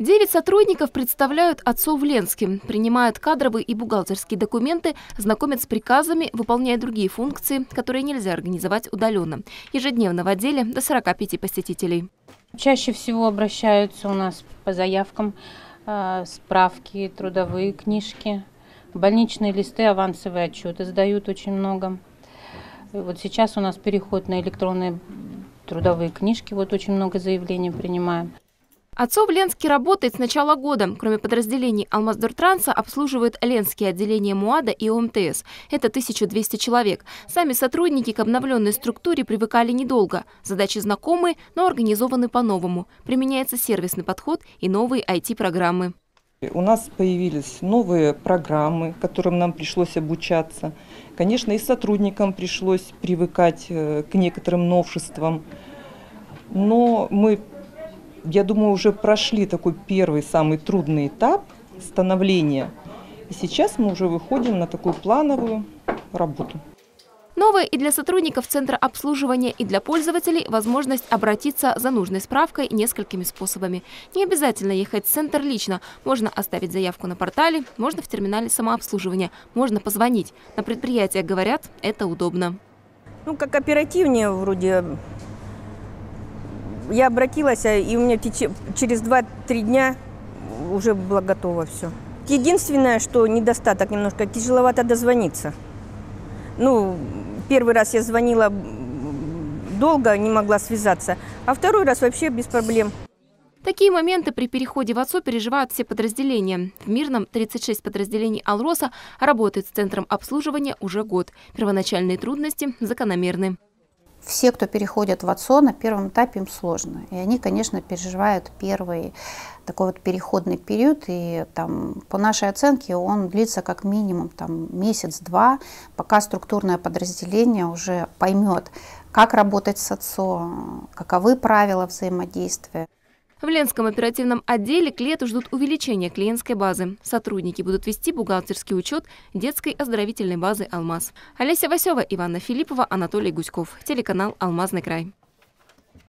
9 сотрудников представляют ОЦО в Ленске, принимают кадровые и бухгалтерские документы, знакомят с приказами, выполняют другие функции, которые нельзя организовать удаленно. Ежедневно в отделе до 45 посетителей. Чаще всего обращаются у нас по заявкам справки, трудовые книжки, больничные листы, авансовые отчеты сдают очень много. Вот сейчас у нас переход на электронные трудовые книжки, вот очень много заявлений принимаем. ОЦО в Ленске работает с начала года. Кроме подразделений Алмаздортранса обслуживают ленские отделения МУАДА и ОМТС. Это 1200 человек. Сами сотрудники к обновленной структуре привыкали недолго. Задачи знакомые, но организованы по-новому. Применяется сервисный подход и новые IT-программы. У нас появились новые программы, которым нам пришлось обучаться. Конечно, и сотрудникам пришлось привыкать к некоторым новшествам. Но мы, я думаю, уже прошли такой первый, самый трудный этап становления. И сейчас мы уже выходим на такую плановую работу. Новая и для сотрудников Центра обслуживания, и для пользователей возможность обратиться за нужной справкой несколькими способами. Не обязательно ехать в центр лично. Можно оставить заявку на портале, можно в терминале самообслуживания, можно позвонить. На предприятиях говорят, это удобно. Ну, как оперативнее вроде. Я обратилась, и у меня через 2-3 дня уже было готово все. Единственное, что недостаток немножко, тяжеловато дозвониться. Ну, первый раз я звонила долго, не могла связаться, а второй раз вообще без проблем. Такие моменты при переходе в ОЦО переживают все подразделения. В Мирном 36 подразделений Алроса работают с Центром обслуживания уже год. Первоначальные трудности закономерны. Все, кто переходит в ОЦО, на первом этапе им сложно. И они, конечно, переживают первый такой вот переходный период. И там, по нашей оценке, он длится как минимум месяц-два, пока структурное подразделение уже поймет, как работать с ОЦО, каковы правила взаимодействия. В Ленском оперативном отделе к лету ждут увеличения клиентской базы. Сотрудники будут вести бухгалтерский учет детской оздоровительной базы «Алмаз». Олеся Васева, Ивана Филиппова, Анатолий Гуськов. Телеканал «Алмазный край».